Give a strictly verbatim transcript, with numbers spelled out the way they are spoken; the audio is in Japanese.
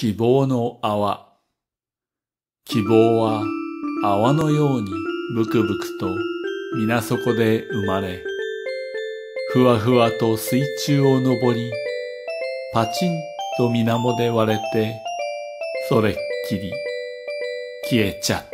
希望の泡。希望は泡のようにブクブクと水底で生まれ、ふわふわと水中を登り、パチンと水面で割れて、それっきり消えちゃった。